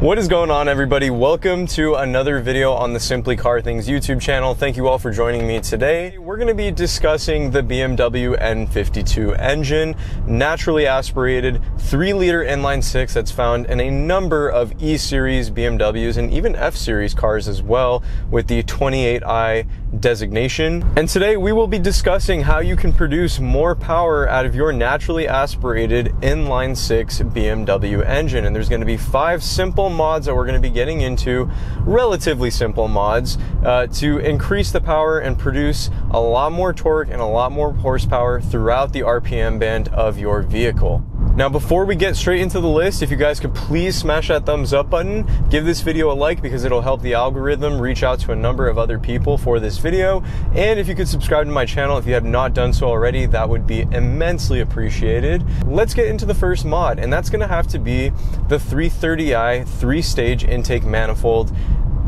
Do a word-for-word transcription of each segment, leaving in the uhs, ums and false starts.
What is going on, everybody? Welcome to another video on the Simply Car Things YouTube channel. Thank you all for joining me today. We're going to be discussing the B M W N fifty-two engine, naturally aspirated three liter inline six that's found in a number of E-series B M Ws and even F-series cars as well, with the twenty-eight i designation. And today we will be discussing how you can produce more power out of your naturally aspirated inline six B M W engine. And there's going to be five simple mods that we're going to be getting into, relatively simple mods, uh, to increase the power and produce a lot more torque and a lot more horsepower throughout the R P M band of your vehicle. Now, before we get straight into the list, if you guys could please smash that thumbs up button, give this video a like because it'll help the algorithm reach out to a number of other people for this video. And if you could subscribe to my channel if you have not done so already, that would be immensely appreciated. Let's get into the first mod, and that's gonna have to be the three thirty i three-stage intake manifold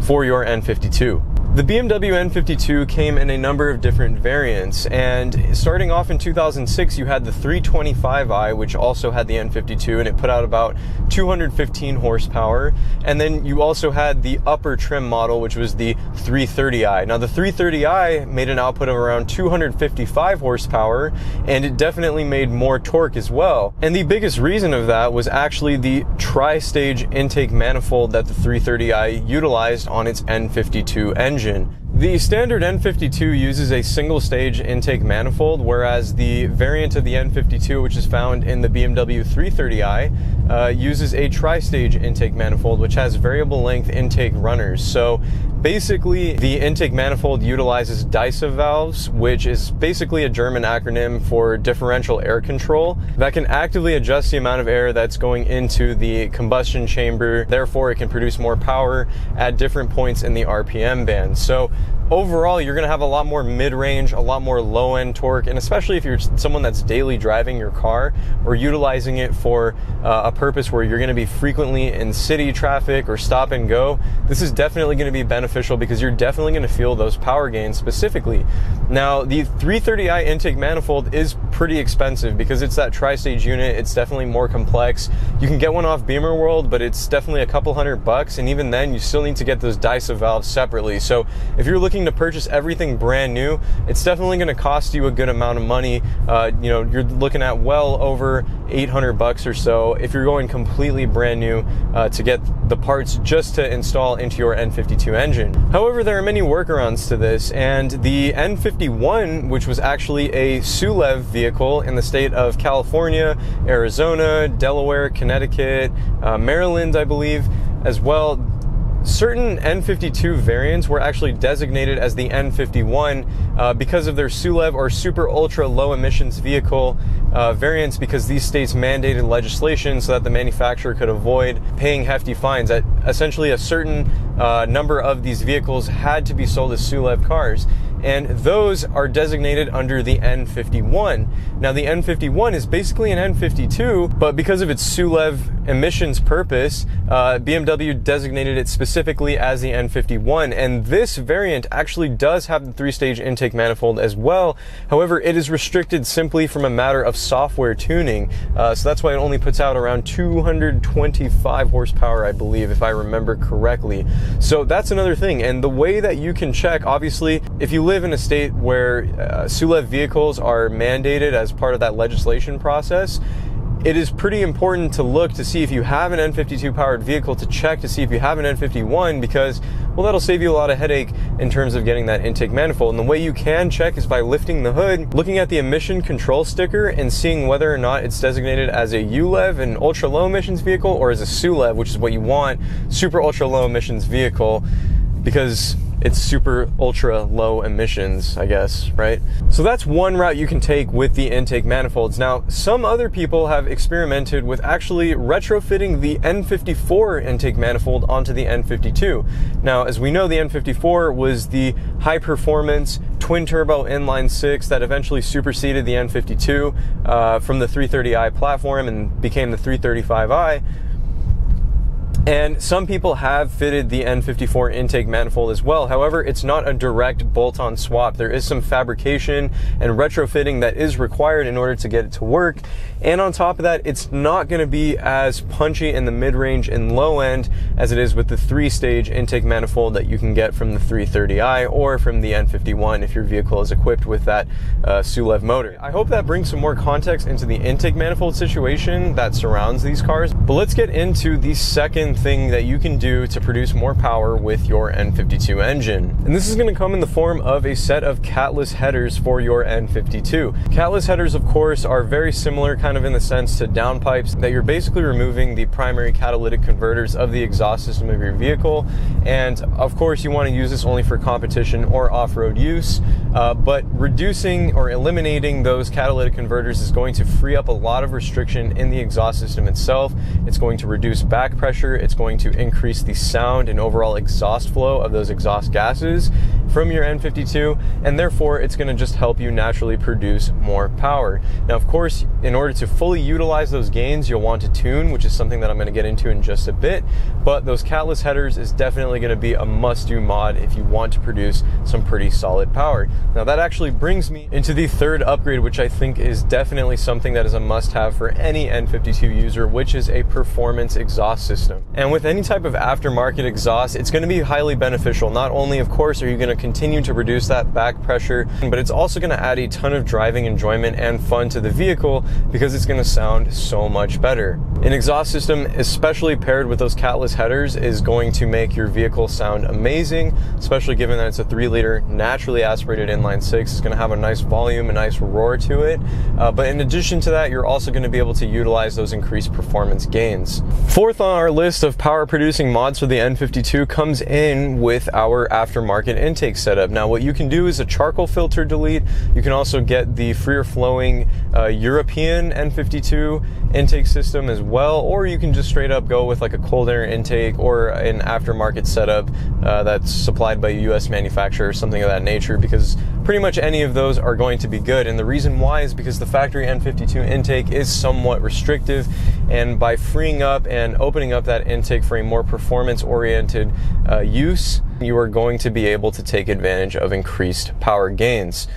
for your N fifty-two. The B M W N fifty-two came in a number of different variants, and starting off in two thousand six, you had the three twenty-five i, which also had the N fifty-two, and it put out about two hundred fifteen horsepower. And then you also had the upper trim model, which was the three thirty i. Now, the three thirty i made an output of around two hundred fifty-five horsepower, and it definitely made more torque as well. And the biggest reason of that was actually the tri-stage intake manifold that the three thirty i utilized on its N fifty-two engine. The standard N fifty-two uses a single stage intake manifold, whereas the variant of the N fifty-two, which is found in the B M W three thirty i, uh, uses a tri-stage intake manifold, which has variable length intake runners. So basically, the intake manifold utilizes DISA valves, which is basically a German acronym for differential air control, that can actively adjust the amount of air that's going into the combustion chamber. Therefore, it can produce more power at different points in the R P M band. So overall, you're going to have a lot more mid-range, a lot more low-end torque, and especially if you're someone that's daily driving your car or utilizing it for uh, a purpose where you're going to be frequently in city traffic or stop and go, this is definitely going to be beneficial because you're definitely going to feel those power gains specifically. Now, the three thirty i intake manifold is pretty expensive because it's that tri-stage unit. It's definitely more complex. You can get one off Beamer World, but it's definitely a couple hundred bucks, and even then, you still need to get those DISA valves separately. So if you're looking to purchase everything brand new, it's definitely going to cost you a good amount of money. Uh, you know, you're looking at well over eight hundred bucks or so if you're going completely brand new uh, to get the parts just to install into your N fifty-two engine. However, there are many workarounds to this, and the N fifty-one, which was actually a Sulev vehicle in the state of California, Arizona, Delaware, Connecticut, uh, Maryland, I believe, as well. Certain N fifty-two variants were actually designated as the N fifty-one uh, because of their SULEV or super ultra low emissions vehicle uh, variants, because these states mandated legislation so that the manufacturer could avoid paying hefty fines. That essentially a certain uh, number of these vehicles had to be sold as SULEV cars, and those are designated under the N fifty-one. Now, the N fifty-one is basically an N fifty-two, but because of its SULEV emissions purpose, uh, B M W designated it specifically as the N fifty-one, and this variant actually does have the three-stage intake manifold as well. However, it is restricted simply from a matter of software tuning, uh, so that's why it only puts out around two hundred twenty-five horsepower, I believe, if I remember correctly. So that's another thing, and the way that you can check, obviously, if you live in a state where uh, SULEV vehicles are mandated as part of that legislation process, it is pretty important to look to see if you have an N fifty-two powered vehicle, to check to see if you have an N fifty-one, because, well, that'll save you a lot of headache in terms of getting that intake manifold. And the way you can check is by lifting the hood, looking at the emission control sticker, and seeing whether or not it's designated as a U L E V, an ultra low emissions vehicle, or as a SULEV, which is what you want, super ultra low emissions vehicle, because it's super ultra low emissions, I guess, right? So that's one route you can take with the intake manifolds. Now, some other people have experimented with actually retrofitting the N fifty-four intake manifold onto the N fifty-two. Now, as we know, the N fifty-four was the high performance twin turbo inline six that eventually superseded the N fifty-two uh, from the three thirty i platform and became the three thirty-five i. And some people have fitted the N fifty-four intake manifold as well. However, it's not a direct bolt-on swap. There is some fabrication and retrofitting that is required in order to get it to work. And on top of that, it's not going to be as punchy in the mid-range and low end as it is with the three-stage intake manifold that you can get from the three thirty i or from the N fifty-one if your vehicle is equipped with that uh, Sulev motor. I hope that brings some more context into the intake manifold situation that surrounds these cars. But let's get into the second thing that you can do to produce more power with your N fifty-two engine. And this is going to come in the form of a set of catless headers for your N fifty-two. Catless headers, of course, are very similar kind of in the sense to downpipes, that you're basically removing the primary catalytic converters of the exhaust system of your vehicle. And of course, you want to use this only for competition or off-road use, uh, but reducing or eliminating those catalytic converters is going to free up a lot of restriction in the exhaust system itself. It's going to reduce back pressure. It's going to increase the sound and overall exhaust flow of those exhaust gases from your N fifty-two, and therefore it's going to just help you naturally produce more power. Now, of course, in order to fully utilize those gains, you'll want to tune, which is something that I'm going to get into in just a bit, but those catless headers is definitely going to be a must-do mod if you want to produce some pretty solid power. Now, that actually brings me into the third upgrade, which I think is definitely something that is a must-have for any N fifty-two user, which is a performance exhaust system. And with any type of aftermarket exhaust, it's going to be highly beneficial. Not only, of course, are you going to continue to reduce that back pressure, but it's also going to add a ton of driving enjoyment and fun to the vehicle because it's going to sound so much better. An exhaust system, especially paired with those catless headers, is going to make your vehicle sound amazing, especially given that it's a three liter naturally aspirated inline six. It's going to have a nice volume, a nice roar to it. Uh, but in addition to that, you're also going to be able to utilize those increased performance gains. Fourth on our list of power producing mods for the N fifty-two comes in with our aftermarket intake setup. Now, what you can do is a charcoal filter delete. You can also get the freer flowing uh, European N fifty-two intake system as well, or you can just straight up go with like a cold air intake or an aftermarket setup uh, that's supplied by a U S manufacturer or something of that nature, because pretty much any of those are going to be good. And the reason why is because the factory N fifty-two intake is somewhat restrictive, and by freeing up and opening up that intake for a more performance-oriented uh, use, you are going to be able to take advantage of increased power gains.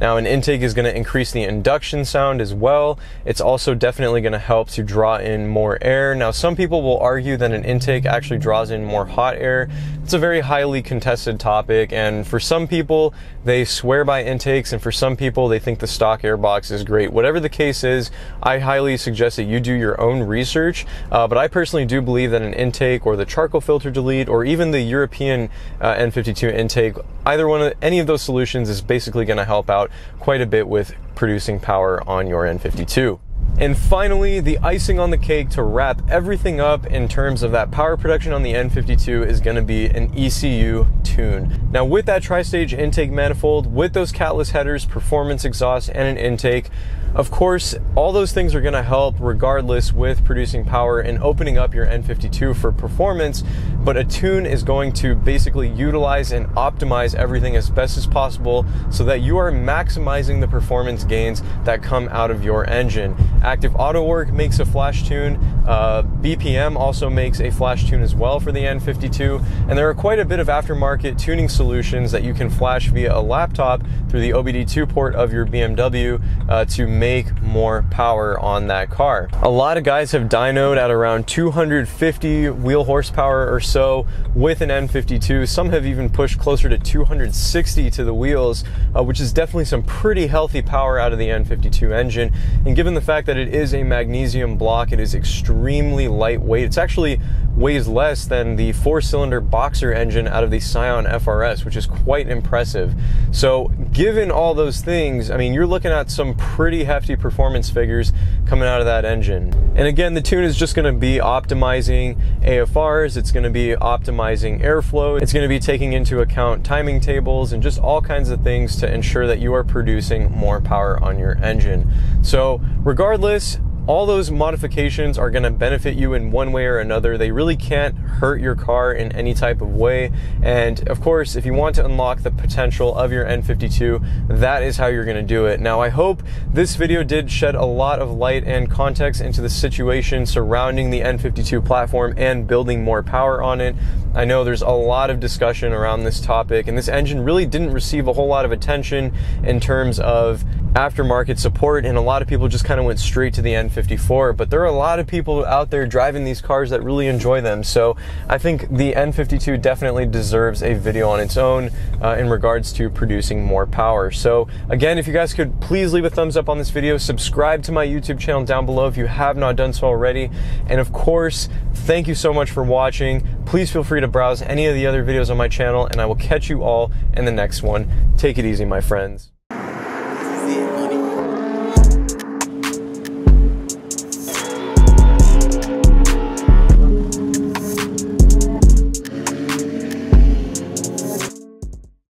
Now, an intake is going to increase the induction sound as well. It's also definitely going to help to draw in more air. Now, some people will argue that an intake actually draws in more hot air. It's a very highly contested topic, and for some people, they swear by intakes, and for some people, they think the stock airbox is great. Whatever the case is, I highly suggest that you do your own research, uh, but I personally do believe that an intake or the charcoal filter delete or even the European uh, N fifty-two intake, either one of any of those solutions is basically going to help out quite a bit with producing power on your N fifty-two. And finally, the icing on the cake to wrap everything up in terms of that power production on the N fifty-two is going to be an E C U tune. Now, with that tri-stage intake manifold, with those catless headers, performance exhaust, and an intake, of course, all those things are going to help regardless with producing power and opening up your N fifty-two for performance, but a tune is going to basically utilize and optimize everything as best as possible so that you are maximizing the performance gains that come out of your engine. Active Auto Work makes a flash tune. Uh, B P M also makes a flash tune as well for the N fifty-two, and there are quite a bit of aftermarket tuning solutions that you can flash via a laptop through the O B D two port of your B M W uh, to make more power on that car. A lot of guys have dynoed at around two hundred fifty wheel horsepower or so with an N fifty-two. Some have even pushed closer to two hundred sixty to the wheels, uh, which is definitely some pretty healthy power out of the N fifty-two engine. And given the fact that it is a magnesium block, it is extremely extremely lightweight. It's actually weighs less than the four-cylinder boxer engine out of the Scion F R S, which is quite impressive. So given all those things, I mean, you're looking at some pretty hefty performance figures coming out of that engine. And again, the tune is just going to be optimizing A F Rs, it's going to be optimizing airflow, it's going to be taking into account timing tables and just all kinds of things to ensure that you are producing more power on your engine. So regardless, All those modifications are going to benefit you in one way or another. They really can't hurt your car in any type of way. And of course, if you want to unlock the potential of your N fifty-two, that is how you're going to do it. Now, I hope this video did shed a lot of light and context into the situation surrounding the N fifty-two platform and building more power on it. I know there's a lot of discussion around this topic, and this engine really didn't receive a whole lot of attention in terms of aftermarket support, and a lot of people just kind of went straight to the N fifty-four, but there are a lot of people out there driving these cars that really enjoy them. So I think the N fifty-two definitely deserves a video on its own uh, in regards to producing more power. So again, if you guys could please leave a thumbs up on this video, subscribe to my YouTube channel down below if you have not done so already, and of course, thank you so much for watching. Please feel free to browse any of the other videos on my channel, and I will catch you all in the next one. Take it easy, my friends.